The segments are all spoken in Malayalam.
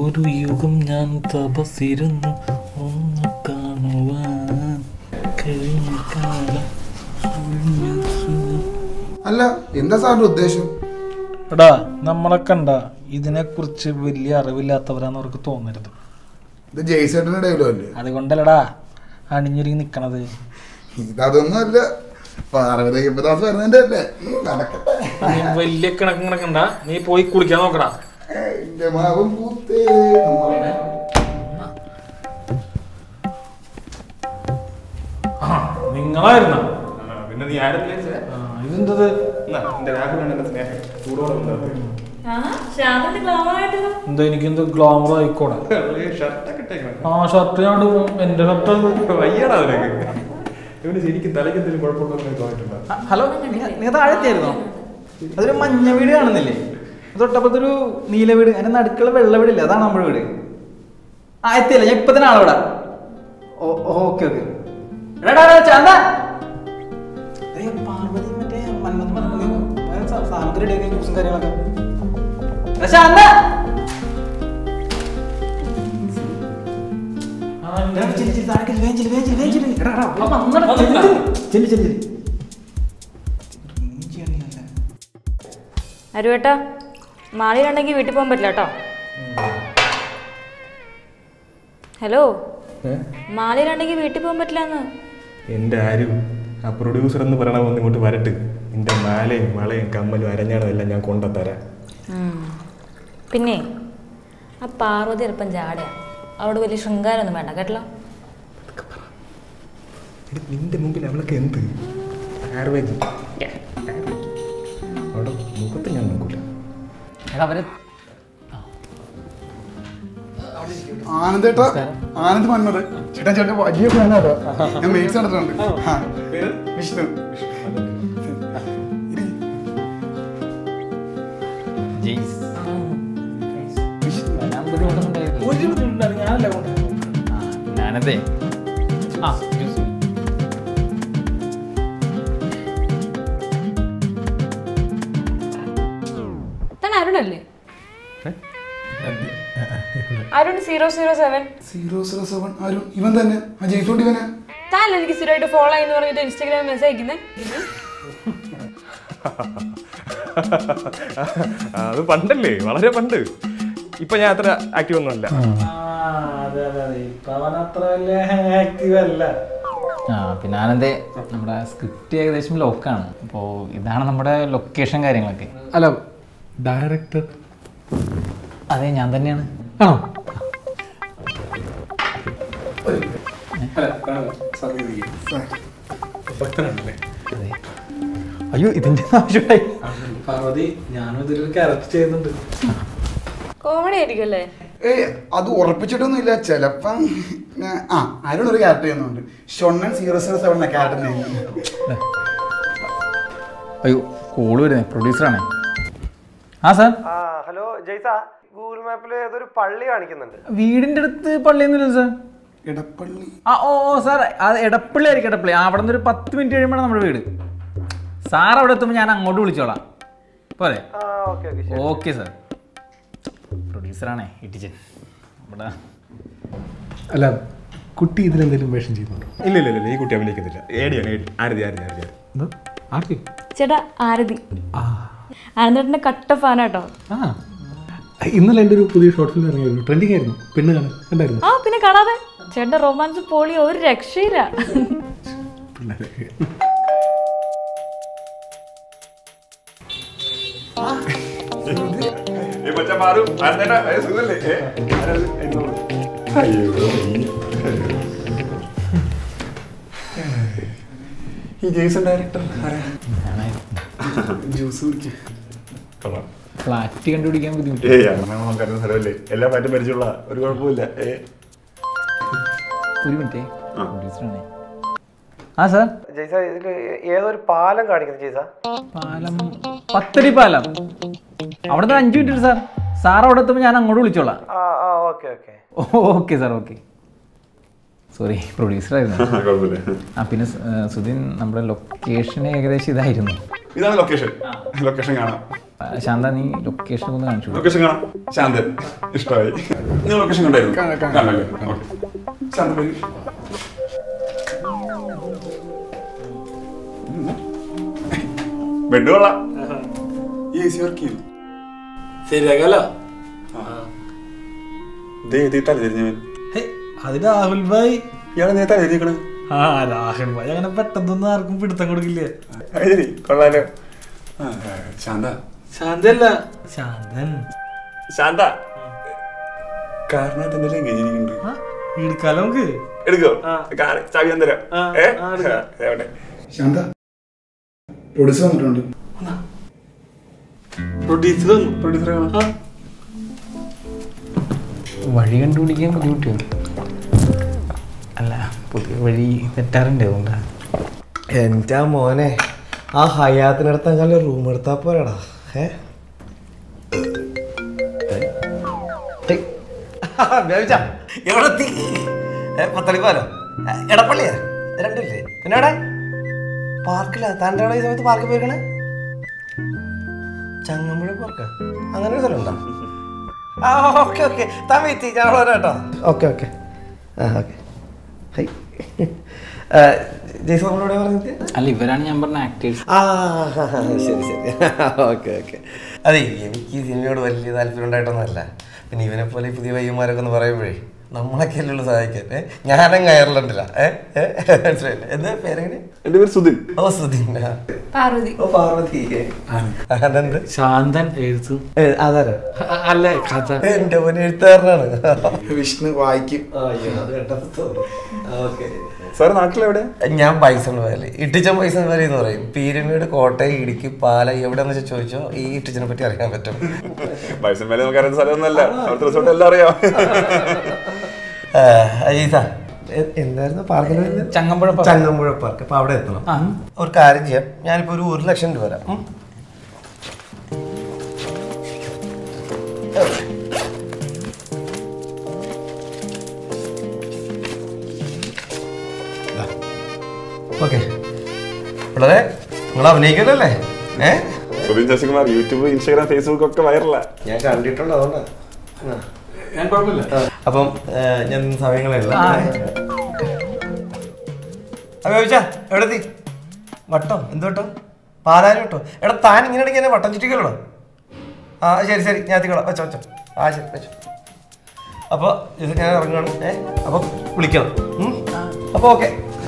ഒരു യുഗം ഞാൻ തപസ്സിരുന്നു ഒന്ന് കാണുവാൻ. അല്ല, എന്താ സാറിന്റെ ഉദ്ദേശം? എടാ, നമ്മളെ കണ്ട ഇതിനെക്കുറിച്ച് വലിയ അറിവില്ലാത്തവരാന്ന് അവർക്ക് തോന്നരുത്. ഇത് ജയ്സേട്ടന്റെ ഡയലോഗല്ലേ, അതുകൊണ്ടല്ലടാ അണിഞ്ഞൊരുങ്ങി നിക്കണത്. ഇതൊന്നും അല്ല, പാർവതിദാസ് വരുന്നതിന്റെ അല്ലേ. വലിയ കണക്ക് കണക്കണ്ട, നീ പോയി കുളിക്കാൻ നോക്കടാ. നിങ്ങളായിരുന്ന പിന്നെ നീ ആരല്ലേ? ഇതെന്തത്? എന്തോ എനിക്കെന്തോ ഗ്ലാമർ ആയിക്കോടെ. ആ ഷർട്ട് ഞാൻ എന്റെ ഷർട്ട് വയ്യാടാ. ഹലോ, നീ താഴെത്തിയായിരുന്നോ? അതൊരു മഞ്ഞ വീട് കാണുന്നില്ലേ? തൊട്ടപ്പത്തൊരു നീല വീട്, അതിന്റെ നടുക്കുള്ള വെള്ള വീടില്ലേ? അതാണ് നമ്മുടെ വീട്. ആ എത്തിയല്ലേ, ഞാൻ ഇപ്പൊ തന്നെ ആളവിടെ. Okay okay. പാർവതി മറ്റേ സാമഗ്രി ജ്യൂസും കാര്യങ്ങളൊക്കെ. ശാന്ത അരുവേട്ടാ, മാളിയിലുണ്ടെങ്കിൽ വീട്ടിൽ പോകാൻ പറ്റില്ല കേട്ടോ. ഹലോ, മാളിയിലുണ്ടെങ്കിൽ വീട്ടിൽ പോകാൻ പറ്റില്ലെന്ന്. എന്റെ ആരും ആ പ്രൊഡ്യൂസർ എന്ന് പറയണ ഇങ്ങോട്ട് വരട്ട്. എന്റെ മാലയും വളയും കമ്മലും അരഞ്ഞാണോ എല്ലാം ഞാൻ കൊണ്ടുതരാം. പിന്നെ ആ പാർവതി എളുപ്പം ചാടയാ, അവിടെ വലിയ ശൃംഗാരൊന്നും വേണ്ട കേട്ടോ. നിന്റെ മുമ്പിൽ അവളൊക്കെ എന്ത് അവിടെ മുഖത്ത് ഞാൻ നോക്കൂല. ആനന്ദേട്ടാ, ആനന്ദ് മന്മത് ചേട്ടാ, ചേട്ടാ വലിയ ഫാനാട്ടോ. ഞാൻ മേടിച്ചു നടത്തുന്നുണ്ട്. വിഷ്ണു ഞാനതേ അരുണല്ലേ? അരുൺ 007 അരുൺ ഇവൻ തന്നെ. താൻ എനിക്ക് സ്ഥിരമായിട്ട് ഫോളോ ആയെന്ന് പറഞ്ഞിട്ട് ഇൻസ്റ്റാഗ്രാമിൽ മെസ്സേജ് അയക്കുന്നേ. അത് പണ്ടല്ലേ, വളരെ പണ്ട്. ഇപ്പൊ ഞാൻ അത്ര ആക്റ്റീവ് ഒന്നും അല്ല. പിന്നെ ആനന്ദേ, നമ്മുടെ സ്ക്രിപ്റ്റ് ഏകദേശം ലോക്കാണ്. അപ്പോൾ ഇതാണ് നമ്മുടെ ലൊക്കേഷൻ കാര്യങ്ങളൊക്കെ. ഹലോ ഡയറക്ടർ, അതെ ഞാൻ തന്നെയാണ്. ആണോ? അയ്യോ, ഇതിന്റെ ആവശ്യമായി. പാർവതി, ഞാനും ഇതിലൊരു ക്യാരക്ടർ ചെയ്യുന്നുണ്ട്. കോമഡി ആയിരിക്കുമല്ലേ? ഏയ്, അത് ഉറപ്പിച്ചിട്ടൊന്നും ഇല്ല. ചിലപ്പം ആ അരുണൊരു ക്യാരക്ടർ ചെയ്യുന്നുണ്ട്. ഷൊണ്ണൻ 007 ക്യാരക്ടർ ചെയ്യുന്നുണ്ട്. അയ്യോ, കോള് വരുന്നേ, പ്രൊഡ്യൂസറാണേ. ആ സാർ. ഹലോ ജയ്സാ, ഗൂഗിൾ മാപ്പിൽ ഏതൊരു പള്ളി കാണിക്കുന്നുണ്ട്. വീടിന്റെ അടുത്ത് പള്ളിയൊന്നുമില്ല സാർ. എടപ്പള്ളി. ആ ഓ സാർ, അത് എടപ്പള്ളി ആയിരിക്കും. എടപ്പള്ളി അവിടെ നിന്ന് ഒരു 10 മിനിറ്റ് കഴിയുമ്പോഴാണ് നമ്മുടെ വീട്. സാർ അവിടെ എത്തുമ്പോൾ ഞാൻ അങ്ങോട്ട് വിളിച്ചോളാം, പോരെ? Okay sir. പ്രൊഡ്യൂസറാണേ ഇട്ടിച്ചൻ. അല്ല, കുട്ടി ഇതിലെന്തെങ്കിലും വേഷം ചെയ്യുന്നുണ്ടോ? ഇല്ല ഇല്ല ഇല്ല, ഈ കുട്ടി അഭിനയിക്കുന്നില്ല. ചേട്ടാ ആരതി ആനന്ദേട്ടൻ്റെ കട്ട ഫാനാട്ടോ. ഇന്നലെ എൻ്റെ ഒരു പുതിയ ഷോർട്ട് ഫിലിം ഇറങ്ങിയായിരുന്നു, ട്രെൻഡിങ് ആയിരുന്നു. പെണ്ണ് കണ്ടായിരുന്നു. ആ പിന്നെ കാണാതെ ചേട്ടൻ്റെ റൊമാൻസ് പോളി ഒരു രക്ഷയില്ല. ഈ ജെയ്സൺ ഡയറക്ടർ ജ്യൂസ് കുടിക്കാം. ഫ്ലാറ്റ് കണ്ടുപിടിക്കാൻ ബുദ്ധിമുട്ടല്ലേ? എല്ലാ ഫ്ലാറ്റും പരിചയമുള്ള ഒരു കുഴപ്പമില്ല. ഒരു മിനിറ്റേ, ആ സാർ. ജയ്സാ, ഇതിൽ ഏതൊരു പാലം കാണിക്കുന്നു ജയ്സാ? പാലം പത്തടി പാലം. അവിടുത്തെ 5 മിനിറ്റ് സാർ. സാർ അവിടെ എത്തുമ്പോൾ ഞാൻ അങ്ങോട്ട് വിളിച്ചോളാം. Okay okay okay sir. Okay, sorry, പ്രൊഡ്യൂസറായിരുന്നു. ആ പിന്നെ സുധിൻ, നമ്മുടെ ലൊക്കേഷൻ ഏകദേശം ഇതായിരുന്നു. ഇതാണ് ലൊക്കേഷൻ. ലൊക്കേഷൻ കാണാം. ശാന്ത നീ ലൊക്കേഷൻ ഒന്ന് കാണിച്ചു. ലൊക്കേഷൻ കാണാം. ശാന്തൻ ഇഷ്ടമായി. നിങ്ങൾ ലൊക്കേഷൻ കണ്ടായിരുന്നു? കണ്ടല്ലേ. ഓക്കെ. ശാന്തൻ പേര് ബെഡ് കൊള്ളാം. ഈ ഈസ് യുവർ കീ. ശരിയാകല്ലോ. ദേ ഇതിട്ടാൽ തിരിഞ്ഞവൻ. ഹേ അത് രാഹുൽ ഭായ്. ഇയാളെ നേരത്തെ എഴുതിക്കണേ. ആ രാഹുൽ ഭായ് അങ്ങനെ പെട്ടെന്നൊന്നും ആർക്കും പിടുത്തം കൊടുക്കില്ലേ. ശരി കൊള്ളാലോ. ശാന്ത ശാന്തല്ല ശാന്തൻ ശാന്ത കാരണത്തെ എന്തെല്ലാം എങ്ങനെയിരിക്കുന്നുണ്ട് എടുക്കാലോ നമുക്ക് എടുക്കോ ചാവി ഞാൻ തരാം. ശാന്ത പ്രൊഡ്യൂസർ വന്നിട്ടുണ്ട്. പ്രൊഡ്യൂസർ പ്രൊഡ്യൂസർ വഴി കണ്ടുപിടിക്കാൻ ബുദ്ധിമുട്ട് അല്ല പുതിയ വഴി തെറ്റാറുണ്ട് അതുകൊണ്ടാ എൻ്റെ മോനെ ആ ഹയാത്തിനടുത്തെങ്കിലും റൂം എടുത്താൽ പോരാടാ. എവിടെത്തി പത്തളിപ്പാലോ എടപ്പള്ളിയാ രണ്ടില്ലേ പിന്നെ അവിടെ പാർക്കില്ല താൻ്റെ അവിടെ ഈ സമയത്ത് പാർക്കിൽ പോയിക്കണേ ചങ്ങമ്പുഴ പാർക്ക് അങ്ങനെ ഒരു സ്ഥലം ഉണ്ടോ? ആ ഓക്കെ ഓക്കെ താമത്തി ഞാൻ അവിടെ വരാട്ടോ. ഓക്കെ ഓക്കെ ആ ഓക്കെ ഹൈ അല്ല ഇവരാണ് ഞാൻ പറഞ്ഞ ആക്ടേഴ്സ്. ആ ശരി ശരി ഓക്കെ ഓക്കെ അതെ എനിക്ക് ഈ സിനിമയോട് വലിയ താല്പര്യം ഉണ്ടായിട്ടൊന്നുമല്ല. പിന്നെ ഇവനെ പോലെ പുതിയ വൈകുമാരൊക്കെ എന്ന് പറയുമ്പോഴേ നമ്മളൊക്കെ അല്ലുള്ളൂ സഹായിക്കാൻ. ഞാനങ്ങ് അയർലൻഡില്ല. മനസ്സിലായില്ല എന്താ പേരെങ്ങനെ? എൻ്റെ പേര് സുധിൻ. ഓ സുധിൻ. ഓ പാർവതി. അതെന്ത് ശാന്തൻ എഴുത്തു അതാരോ അല്ലേ കഥ എൻ്റെ പോലെ എഴുത്തുകാരനാണ്. വിഷ്ണു വായിക്കും. ഓക്കെ സാറ് നാട്ടിലെവിടെ? ഞാൻ പൈസൺ വാലി ഇട്ടിച്ചൻ പൈസൺ വാലി എന്ന് പറയും. പീരുമേട് കോട്ടയം ഇടുക്കി പാല എവിടെയെന്ന് വെച്ചാൽ ചോദിച്ചോ ഈ ഇട്ടിച്ചനെ പറ്റി അറിയാൻ പറ്റും. പൈസൺ വാലി നമുക്ക് അറിയുന്ന സ്ഥലമൊന്നുമല്ല. അവിടുത്തെ റിസോർട്ട് എല്ലാം അറിയാം. അജീസ എന്തായിരുന്നു പാർക്കിൽ? ചങ്ങമ്പുഴ ചങ്ങമ്പുഴ പാർക്ക്. അപ്പോൾ അവിടെ എത്തണം. ഒരു കാര്യം ചെയ്യാം ഞാനിപ്പോൾ ഒരു 1,00,000 രൂപ വരാം. ഓക്കെ വളരെ നിങ്ങൾ അഭിനയിക്കല്ലേ? Subin Sasikumar YouTube Instagram Facebook ഒക്കെ വൈറലാ. ഞാൻ കണ്ടിട്ടുണ്ട് അതുകൊണ്ടാണ്. അപ്പം ഞാൻ സമയങ്ങളല്ല ചോദിച്ചാ എവിടെത്തി വട്ടം എന്ത് വട്ടം പാലാനും വട്ടോ എടാ താൻ ഇങ്ങനെ ഇടയ്ക്ക് എന്നെ വട്ടം ചുറ്റിക്കലോ. ആ ശരി ശരി ഞാൻ എത്തിക്കോളാം. വെച്ചോ വെച്ചോ. ആ ശരി വെച്ചോ. അപ്പോൾ ഇത് ഞാൻ ഇറങ്ങണം. അപ്പം വിളിക്കണം. അപ്പോൾ ഓക്കെ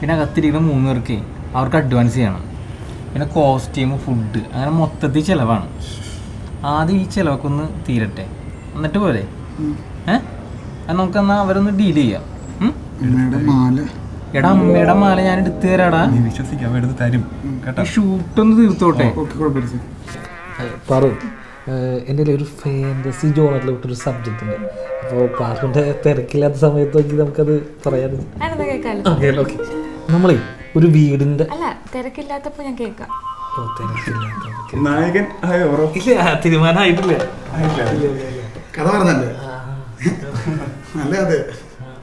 പിന്നെ അകത്തിരിക്കുന്ന 3 പേർക്ക് അവർക്ക് അഡ്വാൻസ് ചെയ്യണം. പിന്നെ കോസ്റ്റ്യൂം ഫുഡ് അങ്ങനെ മൊത്തത്തിൽ ചിലവാണ്. ആദ്യം ഈ ചിലവൊക്കെ ഒന്ന് തീരട്ടെ എന്നിട്ട് പോലെ അത് നമുക്കെന്നാ അവരൊന്ന് ഡീൽ ചെയ്യാം. എടാ അമ്മയുടെ മാല ഞാൻ എടുത്തു തരാടാ. ഷൂട്ടൊന്ന് തീർത്തോട്ടെ. എൻ്റെ ഒരു ഫാൻറ്റസി ജോണറിൽ വിട്ടൊരു സബ്ജക്റ്റ് ഉണ്ട്. അപ്പോൾ പാർക്കിൻ്റെ തിരക്കില്ലാത്ത സമയത്ത് നോക്കി നമുക്കത് പറയാൻ നമ്മളെ ഒരു വീടിൻ്റെ തിരക്കില്ലാത്തപ്പോൾ ഞാൻ കേൾക്കാം. തീരുമാനമായിട്ടില്ല കഥ പറഞ്ഞല്ലേ നല്ല കഥ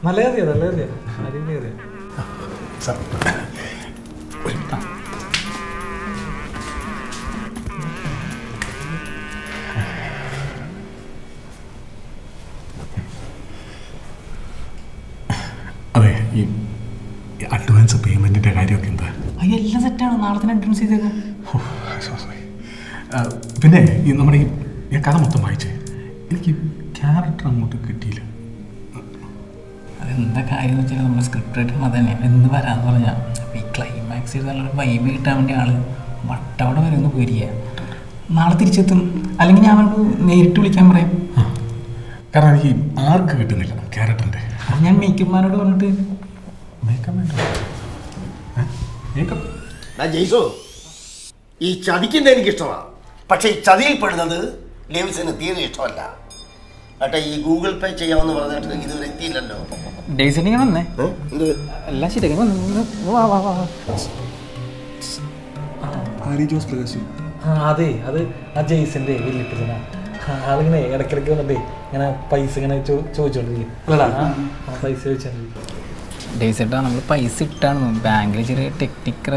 നല്ല കഥയാ നല്ല കഥയാ കഥ. അതെ ഈ അഡ്വാൻസ് പേയ്മെൻറ്റിൻ്റെ കാര്യമൊക്കെ എന്താ? അതെല്ലാം സെറ്റാണ്. നാളെ തന്നെ അഡ്വാൻസ് ചെയ്തേക്കാം. പിന്നെ ഈ നമ്മുടെ ഈ ഞാൻ കഥ മൊത്തം വായിച്ചേ എനിക്ക് ക്യാരക്ടർ അങ്ങോട്ട് കിട്ടിയില്ല. അതെന്താ കാര്യം എന്ന് വെച്ചാൽ നമ്മുടെ സ്ക്രിപ്റ്റ് റൈറ്റർ അത് തന്നെയാണ് എന്ത് വരാമെന്ന് പറഞ്ഞാൽ അപ്പോൾ ഈ ക്ലൈമാക്സ് ചെയ്ത് നല്ലൊരു വൈബ് കിട്ടാൻ വേണ്ടി ആൾ വട്ടവട വരെ ഒന്ന് പോയിരിക്കുക. നാളെ തിരിച്ചെത്തും. അല്ലെങ്കിൽ ഞാൻ അവർക്ക് നേരിട്ട് വിളിക്കാൻ പറയാം. കാരണം എനിക്ക് ആർക്ക് കിട്ടുന്നില്ല ക്യാരക്ടറിൻ്റെ. അത് ഞാൻ മേക്കപ്പ്മാരോട് പറഞ്ഞിട്ട് മേക്കപ്പ് ഈ ചതിക്കുന്ന എനിക്കിഷ്ടമാണ്. പക്ഷേ ഈ ചതിയിൽപ്പെടുന്നത് ഡേവിസിന് തീരെ ഇഷ്ടമല്ല. കേട്ടെ, ഈ ഗൂഗിൾ പേ ചെയ്യാമെന്ന് പറഞ്ഞിട്ട് ഇതുവരെ എത്തിയില്ലല്ലോ. അതെ, അത് ആ ജെയ്സിന്റെ വീട്ടിലിട്ടില്ല. ആളിങ്ങനെ ഇടയ്ക്കിടയ്ക്ക് വന്നിട്ടേ ഇങ്ങനെ പൈസ ഇങ്ങനെ ചോദിച്ചോണ്ടിരിക്കും. പൈസ ചോദിച്ചോണ്ടിരിക്കും. നമ്മൾ പൈസ ഇട്ടാണ് ബാങ്കിൽ ചെറിയ ടെക്നിക്കൽ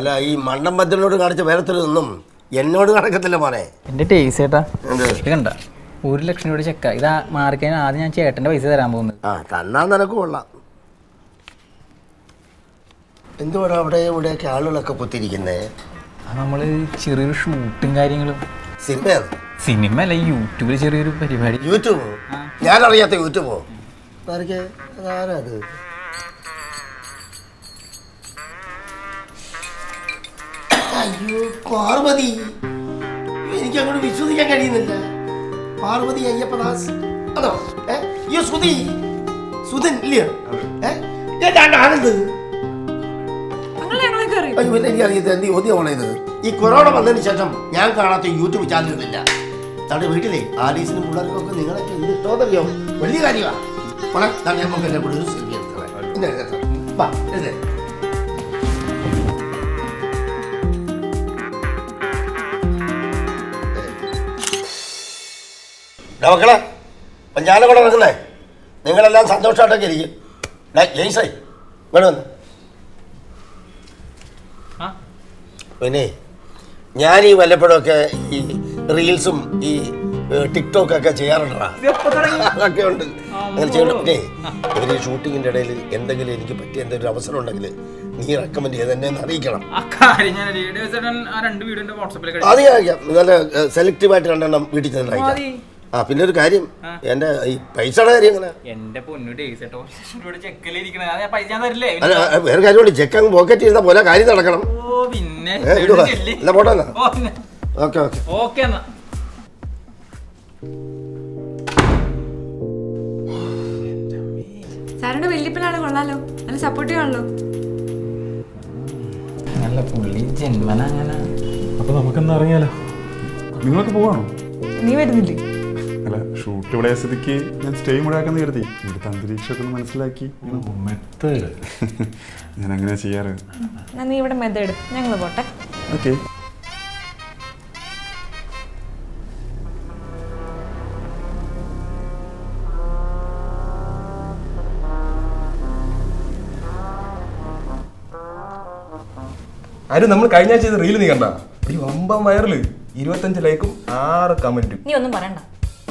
അല്ല, ഈ മണ്ഡം ബദലിനോട് കാണിച്ച വേലത്തിലൊന്നും എന്നോട് നടക്കത്തില്ല മോനെ. എൻ്റെ ടേസ് ചേട്ടാ കണ്ട 1 ലക്ഷം രൂപയുടെ ചെക്ക ഇതാ മാർക്കാൻ. ആദ്യം ഞാൻ ചേട്ടൻ്റെ പൈസ തരാൻ പോകുന്നത്. ആ തന്നാ നിനക്ക് കൊള്ളാം. എന്തുകൊണ്ടാണ് അവിടെ ഇവിടെയൊക്കെ ആളുകളൊക്കെ പൊത്തിരിക്കുന്നത്? നമ്മൾ ചെറിയൊരു ഷൂട്ടും കാര്യങ്ങളും സിനിമ അല്ല യൂട്യൂബിൽ ചെറിയൊരു പരിപാടി. യൂട്യൂബ് ഞാനറിയാത്ത യൂട്യൂബോ? അതാരത് പാർവതി, എനിക്ക് അങ്ങോട്ട് വിശ്വസിക്കാൻ കഴിയുന്നില്ല. പാർവതി അയ്യപ്പദാസ് അതോ ഈ സുധി സുധൻ ഇല്ലേ? ആനന്ദ് എനിക്കറിയത്. എന്ത് ചോദ്യമാണ് ഇത്? ഈ കൊറോണ വന്നതിന് ശേഷം ഞാൻ കാണാത്ത യൂട്യൂബ് ചാനലുകളില്ല. തന്റെ വീട്ടിലെ ആലീസിനും പിള്ളേർക്കൊക്കെ നിങ്ങളൊക്കെ എന്ത് തോന്നിയോ? വലിയ കാര്യമാണ്. മക്കളെ, അപ്പം ഞാനവിടെ നടക്കുന്നേ നിങ്ങളെല്ലാം സന്തോഷമായിട്ടൊക്കെ ഇരിക്കും. ജെയ്സായി ഇവിടെ വന്ന് പിന്നെ ഞാൻ ഈ വല്ലപ്പോഴൊക്കെ ഈ റീൽസും ഈ ടിക്ടോക്ക് ഒക്കെ ചെയ്യാറുണ്ടാ? അതൊക്കെ ഉണ്ട്. അങ്ങനെ ചെയ്യണം. പിന്നെ ഇവർ ഈ ഷൂട്ടിങ്ങിൻ്റെ ഇടയിൽ എന്തെങ്കിലും എനിക്ക് പറ്റിയ എന്തെങ്കിലും അവസരം ഉണ്ടെങ്കിൽ നീ റെക്കമെൻഡ് ചെയ്ത് എന്നെ ഒന്ന് അറിയിക്കണം. അത് കഴിക്കാം. നല്ല സെലക്റ്റീവായിട്ട് രണ്ടെണ്ണം വീട്ടിൽ ചെന്ന് കഴിക്കാം. ആ പിന്നെ ഒരു കാര്യം, എന്റെ ഈ പൈസയുടെ കാര്യം വേറെ കാര്യം ചെക്ക് അങ്ങ് പോക്കറ്റ് ചെയ്ത പോലെ കാര്യം നടക്കണം. എന്നാ പോട്ടെ. Okay okay. സാറിന്റെ വെല്ലുപ്പിനാണ്. കൊള്ളാലോ, നല്ല സപ്പോർട്ടീവ് ആണല്ലോ. നല്ല പുള്ളി ജന്മനാ. അപ്പൊ നമുക്കൊന്നും അറിയാലോ. നിങ്ങൾക്ക് പോവാണോ? നീ വരുന്നില്ലേ? ഷൂട്ട് ഇവിടെ സ്ഥിതിക്ക് ഞാൻ സ്റ്റേ മുഴാക്കാന്ന് കരുതി. ഇവിടുത്തെ അന്തരീക്ഷമൊക്കെ ഒന്ന് മനസ്സിലാക്കി ഞാൻ അങ്ങനെ ചെയ്യാറ്. ഞങ്ങൾ പോട്ടെ. ഓക്കെ. ആരും നമ്മൾ കഴിഞ്ഞ ആഴ്ച റീൽ നീ കണ്ട? ഒരു 9 വൈറൽ 25 ലൈക്കും 6 കമന്റും. നീ ഒന്നും പറയണ്ട. ആ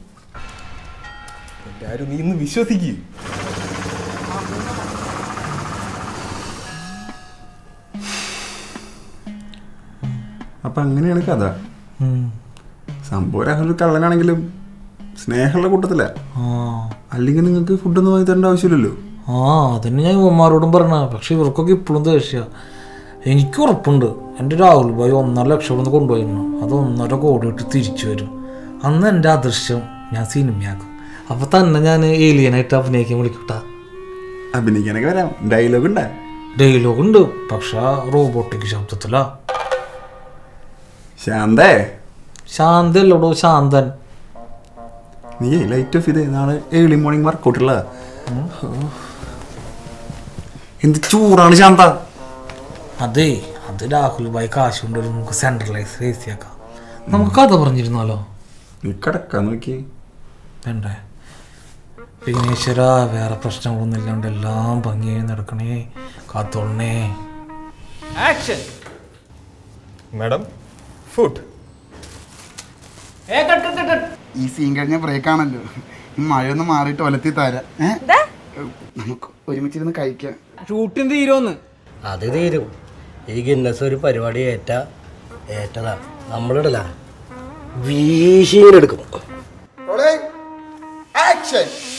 ആരും നീ ഇന്ന് വിശ്വസിക്കൂ. അപ്പൊ അങ്ങനെയാണ് കഥ. സംഭവം രാഹുൽ കള്ളനാണെങ്കിലും സ്നേഹമുള്ള കൂട്ടത്തില. അല്ലെങ്കിൽ നിങ്ങൾക്ക് ഫുഡൊന്നും വാങ്ങി തരേണ്ട ആവശ്യമില്ലല്ലോ. ആ അതന്നെ ഞാൻ ഉമ്മാരോടും പറഞ്ഞ. പക്ഷെ ഇവർക്കൊക്കെ ഇപ്പോഴും ദേഷ്യ. എനിക്ക് ഉറപ്പുണ്ട് എൻ്റെ രാഹുൽ ഭായി 1.5 ലക്ഷം കൊണ്ടുപോയിരുന്നു. അത് 1.5 കോടി ഇട്ട് തിരിച്ചു വരും. അന്ന് എൻ്റെ അദൃശ്യം ഞാൻ സിനിമയാക്കും. അപ്പൊ തന്നെ ഞാൻ ഏലിയനായിട്ട് അഭിനയിക്കാൻ വിളിക്കൂട്ടാ. അഭിനയിക്കാനൊക്കെ വരാം. ഡയലോഗ് ഉണ്ട്, പക്ഷെ റോബോട്ടിക് ശബ്ദത്തില. ശാന്തല്ലോടോ ശാന്തൻ. നീ ലൈറ്റ് ഓഫ് ചെയ്തേ. നാളെ ഏർലി മോർണിംഗ് വർക്കൗട്ടുള്ള എന്ത് ചൂടാണ് ശാന്ത. അതെ, അത് രാഹുൽ ഭായി കാശ് കൊണ്ടൊരു നമുക്ക് സെൻട്രലൈസ് റേസിയാക്കാം. നമുക്ക് കഥ പറഞ്ഞിരുന്നാലോ? നീ കിടക്കാൻ നോക്കി വേണ്ടേ? വിഘ്നേശ്വര, വേറെ പ്രശ്നങ്ങളൊന്നും ഇല്ലാണ്ട് എല്ലാം ഭംഗിയായി നടക്കണേ. കാത്തോളണേ. ആക്ഷൻ. Madam food. ഈ സീൻ കഴിഞ്ഞ ബ്രേക്ക് ആണല്ലോ. ഈ മഴയൊന്ന് മാറിയിട്ട് ഒലത്തി തരാം. നമുക്ക് ഒരുമിച്ചിരുന്ന് കഴിക്കാം. ഷൂട്ടിന് തീരുമെന്ന്? അത് തീരും. ഈ ഗിന്നസ് ഒരു പരിപാടി ഏറ്റതാ നമ്മളിടല വീശിയിലെടുക്കും. action.